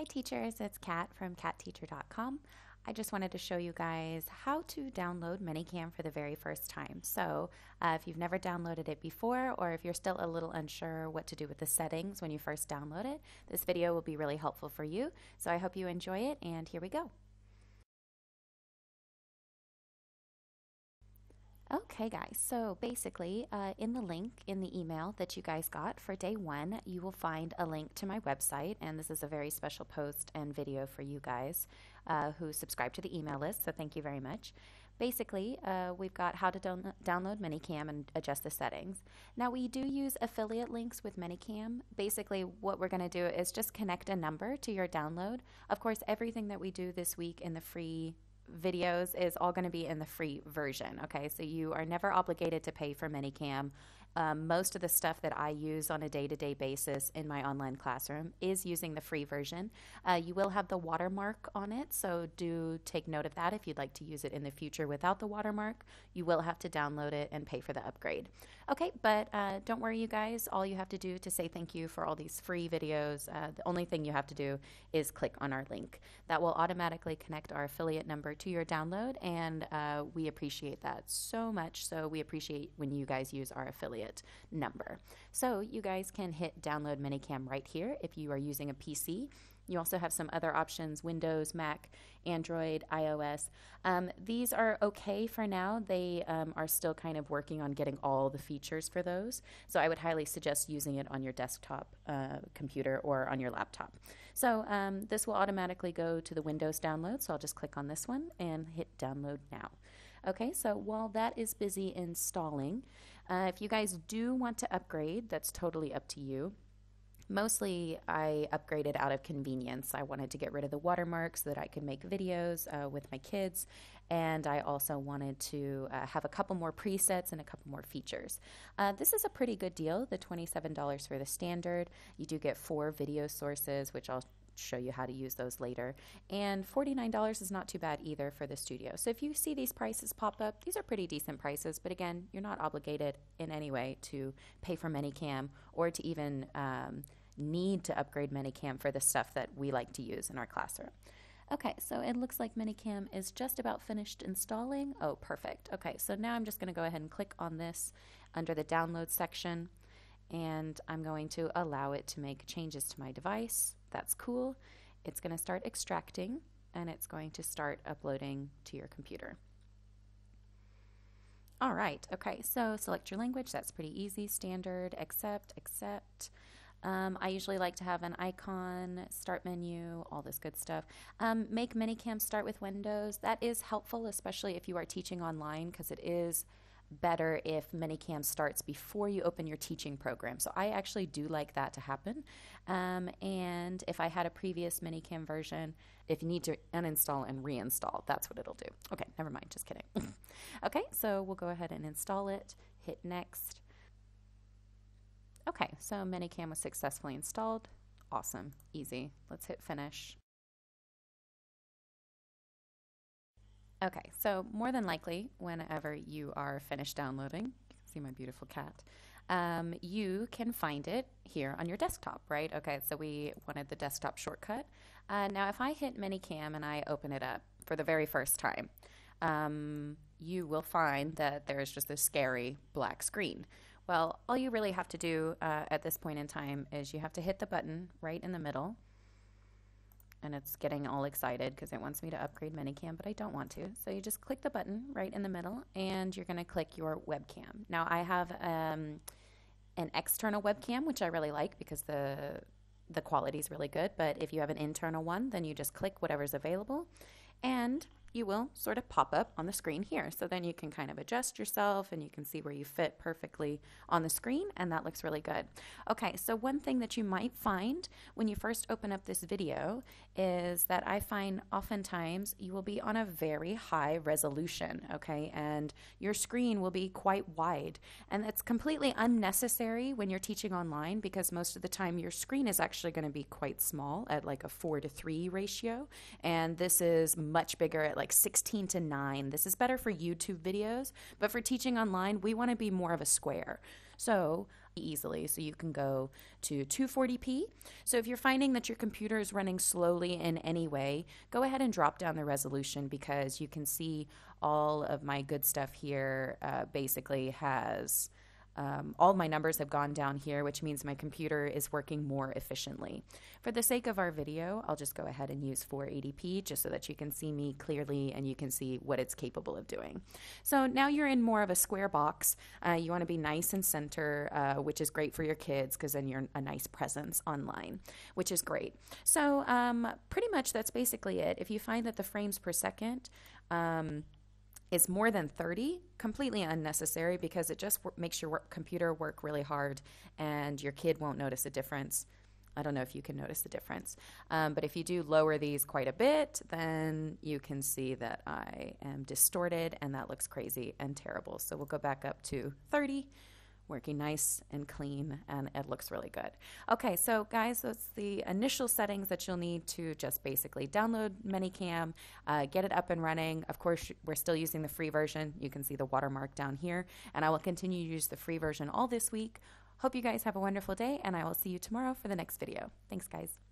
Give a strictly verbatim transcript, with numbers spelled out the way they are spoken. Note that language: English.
Hi teachers, it's Kat from cat teacher dot com. I just wanted to show you guys how to download Manycam for the very first time. So uh, if you've never downloaded it before, or if you're still a little unsure what to do with the settings when you first download it, this video will be really helpful for you. So I hope you enjoy it, and here we go. Okay guys, so basically uh, in the link in the email that you guys got for day one, you will find a link to my website, and this is a very special post and video for you guys uh, who subscribe to the email list, so thank you very much. Basically, uh, we've got how to don download Manycam and adjust the settings. Now we do use affiliate links with Manycam. Basically what we're going to do is just connect a number to your download. Of course, everything that we do this week in the free videos is all going to be in the free version. Okay, so you are never obligated to pay for Manycam. Um, most of the stuff that I use on a day-to-day basis in my online classroom is using the free version. Uh, you will have the watermark on it, so do take note of that if you'd like to use it in the future without the watermark. You will have to download it and pay for the upgrade. Okay, but uh, don't worry you guys, all you have to do to say thank you for all these free videos, uh, the only thing you have to do is click on our link. That will automatically connect our affiliate number to your download, and uh, we appreciate that so much. So we appreciate when you guys use our affiliate number. So you guys can hit download Manycam right here if you are using a P C. You also have some other options, Windows, Mac, Android, iOS. Um, these are okay for now. They um, are still kind of working on getting all the features for those. So I would highly suggest using it on your desktop uh, computer or on your laptop. So um, this will automatically go to the Windows download. So I'll just click on this one and hit download now. Okay, so while that is busy installing, uh, if you guys do want to upgrade, that's totally up to you. Mostly I upgraded out of convenience. I wanted to get rid of the watermark so that I could make videos uh, with my kids, and I also wanted to uh, have a couple more presets and a couple more features. Uh, this is a pretty good deal, the twenty-seven dollars for the standard. You do get four video sources, which I'll show you how to use those later, and forty-nine dollars is not too bad either for the studio. So if you see these prices pop up, these are pretty decent prices, but again, you're not obligated in any way to pay for Manycam or to even um, need to upgrade Manycam for the stuff that we like to use in our classroom. Okay, so it looks like Manycam is just about finished installing. Oh, perfect. Okay, so now I'm just going to go ahead and click on this under the download section, and I'm going to allow it to make changes to my device. That's cool. It's going to start extracting, and it's going to start uploading to your computer. All right, okay, so select your language. That's pretty easy. Standard, accept, accept. Um, I usually like to have an icon, start menu, all this good stuff. Um, make Manycam start with Windows. That is helpful, especially if you are teaching online, because it is better if Manycam starts before you open your teaching program. So I actually do like that to happen. Um, and if I had a previous Manycam version, if you need to uninstall and reinstall, that's what it'll do. Okay, never mind, just kidding. Okay, so we'll go ahead and install it, hit next. Okay, so Manycam was successfully installed. Awesome, easy. Let's hit finish. Okay, so more than likely, whenever you are finished downloading, you can see my beautiful cat, um, you can find it here on your desktop, right? Okay, so we wanted the desktop shortcut. Uh, now, if I hit Manycam and I open it up for the very first time, um, you will find that there is just this scary black screen. Well, all you really have to do uh, at this point in time is you have to hit the button right in the middle. And it's getting all excited because it wants me to upgrade Manycam, but I don't want to. So you just click the button right in the middle, and you're going to click your webcam. Now I have um, an external webcam, which I really like because the the quality is really good. But if you have an internal one, then you just click whatever's available, and you will sort of pop up on the screen here. So then you can kind of adjust yourself, and you can see where you fit perfectly on the screen, and that looks really good. Okay, so one thing that you might find when you first open up this video is that I find oftentimes you will be on a very high resolution, okay, and your screen will be quite wide. And that's completely unnecessary when you're teaching online, because most of the time your screen is actually going to be quite small at like a four to three ratio, and this is much bigger at like sixteen to nine. This is better for YouTube videos, but for teaching online, we want to be more of a square. so easily. So you can go to two forty p. So if you're finding that your computer is running slowly in any way, go ahead and drop down the resolution, because you can see all of my good stuff here uh, basically has Um, all my numbers have gone down here, which means my computer is working more efficiently. For the sake of our video, I'll just go ahead and use four eighty p just so that you can see me clearly and you can see what it's capable of doing. So now you're in more of a square box. Uh, you want to be nice and center, uh, which is great for your kids, because then you're a nice presence online, which is great. So um, pretty much that's basically it. If you find that the frames per second um, is more than thirty, completely unnecessary, because it just makes your work computer work really hard and your kid won't notice a difference. I don't know if you can notice the difference, um, but if you do lower these quite a bit, then you can see that I am distorted and that looks crazy and terrible. So we'll go back up to thirty, working nice and clean, and it looks really good. Okay, so guys, that's the initial settings that you'll need to just basically download Manycam, uh, get it up and running. Of course, we're still using the free version. You can see the watermark down here, and I will continue to use the free version all this week. Hope you guys have a wonderful day, and I will see you tomorrow for the next video. Thanks, guys.